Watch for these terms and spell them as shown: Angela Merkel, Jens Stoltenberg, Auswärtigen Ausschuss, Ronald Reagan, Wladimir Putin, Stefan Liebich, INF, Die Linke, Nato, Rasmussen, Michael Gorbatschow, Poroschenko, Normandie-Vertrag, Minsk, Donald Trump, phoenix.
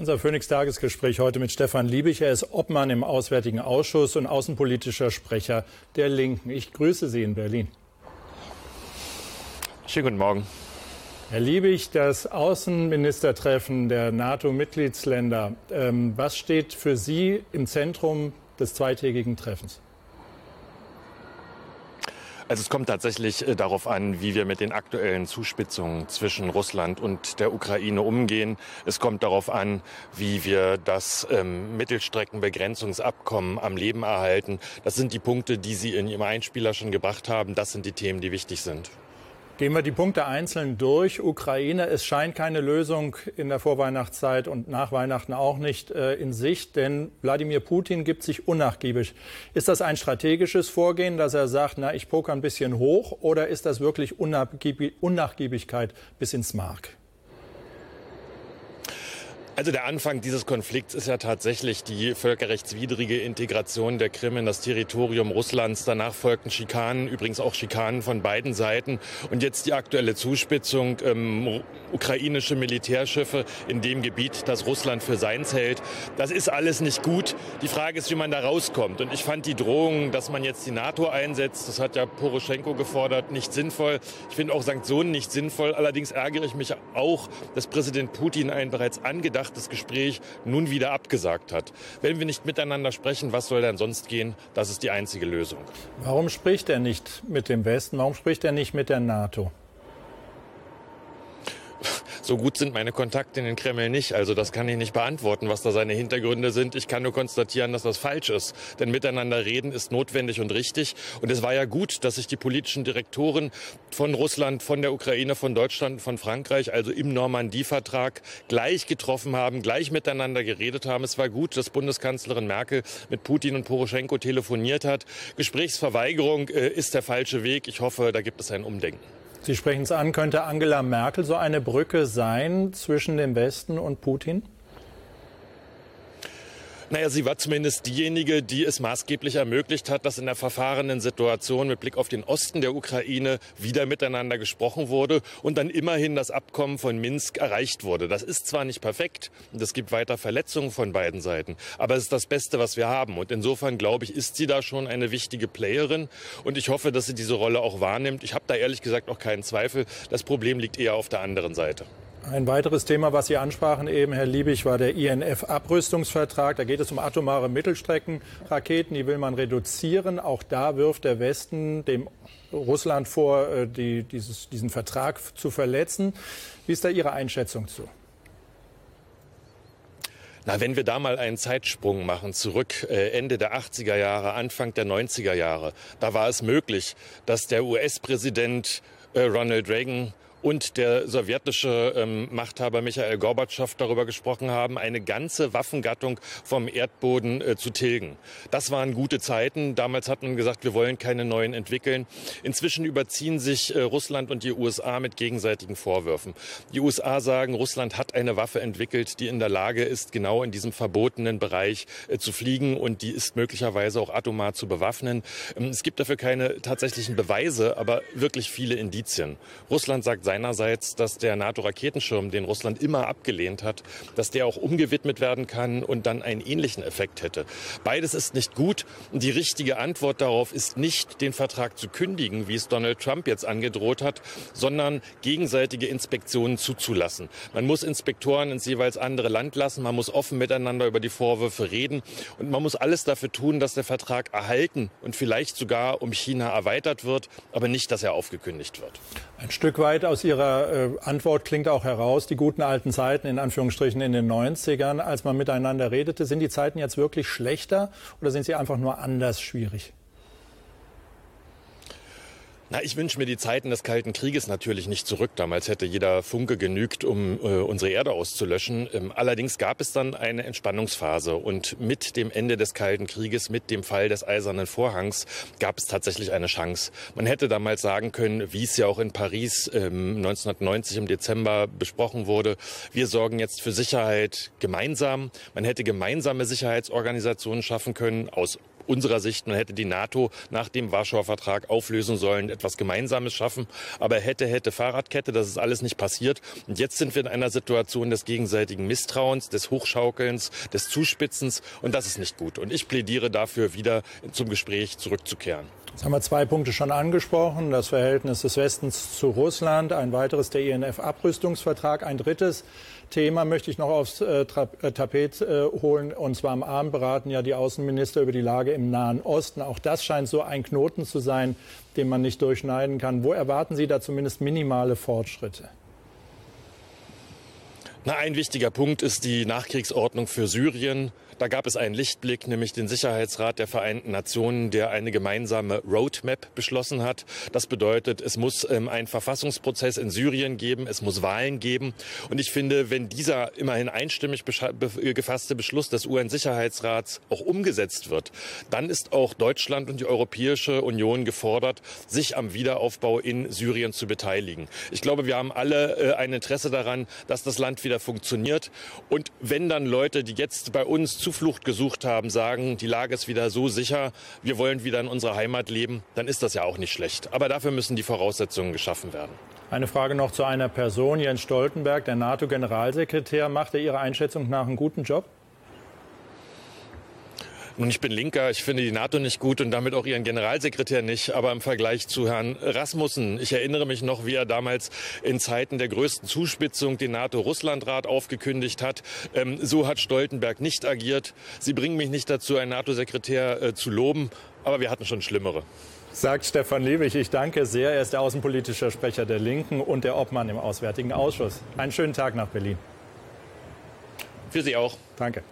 Unser Phoenix-Tagesgespräch heute mit Stefan Liebich. Er ist Obmann im Auswärtigen Ausschuss und außenpolitischer Sprecher der Linken. Ich grüße Sie in Berlin. Schönen guten Morgen. Herr Liebich, das Außenministertreffen der NATO-Mitgliedsländer. Was steht für Sie im Zentrum des zweitägigen Treffens? Also es kommt tatsächlich darauf an, wie wir mit den aktuellen Zuspitzungen zwischen Russland und der Ukraine umgehen. Es kommt darauf an, wie wir das Mittelstreckenbegrenzungsabkommen am Leben erhalten. Das sind die Punkte, die Sie in Ihrem Einspieler schon gebracht haben. Das sind die Themen, die wichtig sind. Gehen wir die Punkte einzeln durch. Ukraine, es scheint keine Lösung in der Vorweihnachtszeit und nach Weihnachten auch nicht in Sicht, denn Wladimir Putin gibt sich unnachgiebig. Ist das ein strategisches Vorgehen, dass er sagt, na, ich poker ein bisschen hoch, oder ist das wirklich Unnachgiebigkeit bis ins Mark? Also der Anfang dieses Konflikts ist ja tatsächlich die völkerrechtswidrige Integration der Krim in das Territorium Russlands. Danach folgten Schikanen, übrigens auch Schikanen von beiden Seiten. Und jetzt die aktuelle Zuspitzung, ukrainische Militärschiffe in dem Gebiet, das Russland für seins hält. Das ist alles nicht gut. Die Frage ist, wie man da rauskommt. Und ich fand die Drohung, dass man jetzt die NATO einsetzt, das hat ja Poroschenko gefordert, nicht sinnvoll. Ich finde auch Sanktionen nicht sinnvoll. Allerdings ärgere ich mich auch, dass Präsident Putin einen bereits angedacht das Gespräch nun wieder abgesagt hat. Wenn wir nicht miteinander sprechen, was soll denn sonst gehen? Das ist die einzige Lösung. Warum spricht er nicht mit dem Westen? Warum spricht er nicht mit der NATO? So gut sind meine Kontakte in den Kreml nicht. Also das kann ich nicht beantworten, was da seine Hintergründe sind. Ich kann nur konstatieren, dass das falsch ist. Denn miteinander reden ist notwendig und richtig. Und es war ja gut, dass sich die politischen Direktoren von Russland, von der Ukraine, von Deutschland, von Frankreich, also im Normandie-Vertrag, gleich getroffen haben, gleich miteinander geredet haben. Es war gut, dass Bundeskanzlerin Merkel mit Putin und Poroschenko telefoniert hat. Gesprächsverweigerung ist der falsche Weg. Ich hoffe, da gibt es ein Umdenken. Sie sprechen es an, könnte Angela Merkel so eine Brücke sein zwischen dem Westen und Putin? Naja, sie war zumindest diejenige, die es maßgeblich ermöglicht hat, dass in der verfahrenen Situation mit Blick auf den Osten der Ukraine wieder miteinander gesprochen wurde und dann immerhin das Abkommen von Minsk erreicht wurde. Das ist zwar nicht perfekt und es gibt weiter Verletzungen von beiden Seiten, aber es ist das Beste, was wir haben. Und insofern, glaube ich, ist sie da schon eine wichtige Playerin und ich hoffe, dass sie diese Rolle auch wahrnimmt. Ich habe da ehrlich gesagt auch keinen Zweifel. Das Problem liegt eher auf der anderen Seite. Ein weiteres Thema, was Sie ansprachen eben, Herr Liebich, war der INF-Abrüstungsvertrag. Da geht es um atomare Mittelstreckenraketen, die will man reduzieren. Auch da wirft der Westen dem Russland vor, diesen Vertrag zu verletzen. Wie ist da Ihre Einschätzung zu? Na, wenn wir da mal einen Zeitsprung machen, zurück Ende der 80er Jahre, Anfang der 90er Jahre, da war es möglich, dass der US-Präsident Ronald Reagan und der sowjetische Machthaber Michael Gorbatschow darüber gesprochen haben, eine ganze Waffengattung vom Erdboden zu tilgen. Das waren gute Zeiten. Damals hat man gesagt, wir wollen keine neuen entwickeln. Inzwischen überziehen sich Russland und die USA mit gegenseitigen Vorwürfen. Die USA sagen, Russland hat eine Waffe entwickelt, die in der Lage ist, genau in diesem verbotenen Bereich zu fliegen und die ist möglicherweise auch atomar zu bewaffnen. Es gibt dafür keine tatsächlichen Beweise, aber wirklich viele Indizien. Russland sagt seinerseits, dass der NATO-Raketenschirm, den Russland immer abgelehnt hat, dass der auch umgewidmet werden kann und dann einen ähnlichen Effekt hätte. Beides ist nicht gut. Die richtige Antwort darauf ist nicht, den Vertrag zu kündigen, wie es Donald Trump jetzt angedroht hat, sondern gegenseitige Inspektionen zuzulassen. Man muss Inspektoren ins jeweils andere Land lassen, man muss offen miteinander über die Vorwürfe reden und man muss alles dafür tun, dass der Vertrag erhalten und vielleicht sogar um China erweitert wird, aber nicht, dass er aufgekündigt wird. Ein Stück weit aus Ihrer Antwort klingt auch heraus, die guten alten Zeiten, in Anführungsstrichen in den 90ern, als man miteinander redete. Sind die Zeiten jetzt wirklich schlechter oder sind sie einfach nur anders schwierig? Na, ich wünsche mir die Zeiten des Kalten Krieges natürlich nicht zurück. Damals hätte jeder Funke genügt, um unsere Erde auszulöschen. Allerdings gab es dann eine Entspannungsphase. Und mit dem Ende des Kalten Krieges, mit dem Fall des Eisernen Vorhangs, gab es tatsächlich eine Chance. Man hätte damals sagen können, wie es ja auch in Paris 1990 im Dezember besprochen wurde, wir sorgen jetzt für Sicherheit gemeinsam. Man hätte gemeinsame Sicherheitsorganisationen schaffen können aus unserer Sicht, man hätte die NATO nach dem Warschauer Vertrag auflösen sollen, etwas Gemeinsames schaffen. Aber hätte Fahrradkette, das ist alles nicht passiert. Und jetzt sind wir in einer Situation des gegenseitigen Misstrauens, des Hochschaukelns, des Zuspitzens. Und das ist nicht gut. Und ich plädiere dafür, wieder zum Gespräch zurückzukehren. Jetzt haben wir zwei Punkte schon angesprochen. Das Verhältnis des Westens zu Russland, ein weiteres der INF-Abrüstungsvertrag, ein drittes Thema möchte ich noch aufs Tapet holen. Und zwar am Abend beraten ja die Außenminister über die Lage im Nahen Osten. Auch das scheint so ein Knoten zu sein, den man nicht durchschneiden kann. Wo erwarten Sie da zumindest minimale Fortschritte? Na, ein wichtiger Punkt ist die Nachkriegsordnung für Syrien. Da gab es einen Lichtblick, nämlich den Sicherheitsrat der Vereinten Nationen, der eine gemeinsame Roadmap beschlossen hat. Das bedeutet, es muss einen Verfassungsprozess in Syrien geben, es muss Wahlen geben. Und ich finde, wenn dieser immerhin einstimmig gefasste Beschluss des UN-Sicherheitsrats auch umgesetzt wird, dann ist auch Deutschland und die Europäische Union gefordert, sich am Wiederaufbau in Syrien zu beteiligen. Ich glaube, wir haben alle ein Interesse daran, dass das Land wieder funktioniert. Und wenn dann Leute, die jetzt bei uns Zuflucht gesucht haben, sagen, die Lage ist wieder so sicher, wir wollen wieder in unserer Heimat leben, dann ist das ja auch nicht schlecht. Aber dafür müssen die Voraussetzungen geschaffen werden. Eine Frage noch zu einer Person. Jens Stoltenberg, der NATO-Generalsekretär, macht er Ihrer Einschätzung nach einen guten Job? Nun, ich bin Linker, ich finde die NATO nicht gut und damit auch ihren Generalsekretär nicht, aber im Vergleich zu Herrn Rasmussen, ich erinnere mich noch, wie er damals in Zeiten der größten Zuspitzung den NATO-Russland-Rat aufgekündigt hat. So hat Stoltenberg nicht agiert. Sie bringen mich nicht dazu, einen NATO-Sekretär zu loben, aber wir hatten schon Schlimmere. Sagt Stefan Liebich, ich danke sehr. Er ist der außenpolitische Sprecher der Linken und der Obmann im Auswärtigen Ausschuss. Einen schönen Tag nach Berlin. Für Sie auch. Danke.